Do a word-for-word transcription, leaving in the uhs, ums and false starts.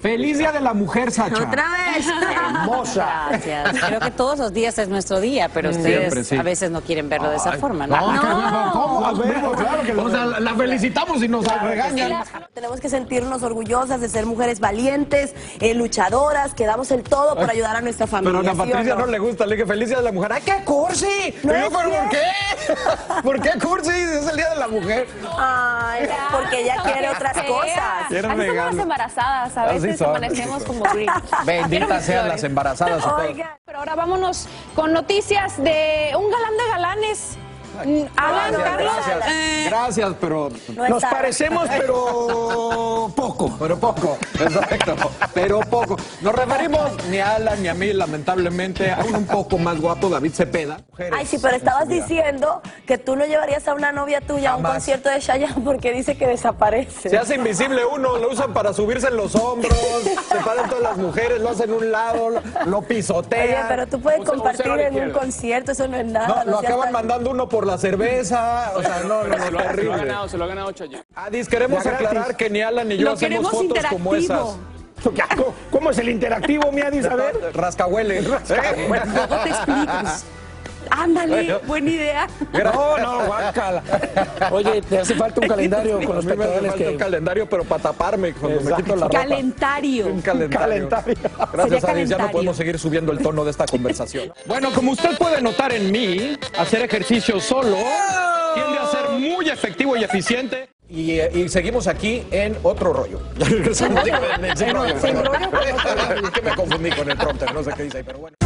Feliz Día de la Mujer, Satcha. Otra vez. Hermosa. Gracias. Creo que todos los días es nuestro día, pero ustedes siempre, sí, a veces no quieren verlo de esa Ay, forma, ¿no? No, no. ¿Cómo? A ver, claro que o sea, la felicitamos y nos claro, regañan. Que sí, la... Tenemos que sentirnos orgullosas de ser mujeres valientes, eh, luchadoras, que damos el todo para ayudar a nuestra familia. Pero a Patricia ¿sí no? no le gusta, le dije feliz Día de la Mujer. ¡Ay, qué cursi! No pero, ¿Pero por qué? ¿Por qué cursi? Es el Día de la Mujer. Ay, porque ella quiere otras cosas. Estamos embarazadas. A veces amanecemos como Grinch. Benditas sean las embarazadas. Oiga, pero ahora vámonos con noticias de un galán de galanes. Alan, gracias, Carlos. Gracias, eh, gracias pero no nos tarde. parecemos, pero poco, pero poco. Exacto, pero poco. Nos referimos ni a Alan ni a mí, lamentablemente, a un poco más guapo, David Cepeda. Mujeres, Ay, sí, pero estabas diciendo que tú no llevarías a una novia tuya Jamás. a un concierto de Chayanne porque dice que desaparece. Se hace invisible uno, lo usan para subirse en los hombros, se paran todas las mujeres, lo hacen un lado, lo pisotean. Oye, pero tú puedes compartir en un quieres. concierto, eso no es nada. No, lo acaban mandando uno por la cerveza, o sea, no, no, no, no se, lo ha ganado, se lo ha ganado Chayanne. Adis, queremos aclarar que ni Alan ni yo hacemos fotos como esas. ¿Cómo es el interactivo, mi Adis? A ver. Rascahuele. Rascahuele. No te expliques. Ándale, buena idea. No, no, guácala. Oye, te hace falta un calendario con los pectorales que... un calendario, pero para taparme cuando Exacto. me quito la ropa. Calentario. Un calendario. Calentario. Gracias, Adis, ya no podemos seguir subiendo el tono de esta conversación. Bueno, como usted puede notar en mí, hacer ejercicio solo tiende a ser muy efectivo y eficiente. Y, y seguimos aquí en otro rollo. Es que me confundí con el prompter, no sé qué dice ahí, pero bueno.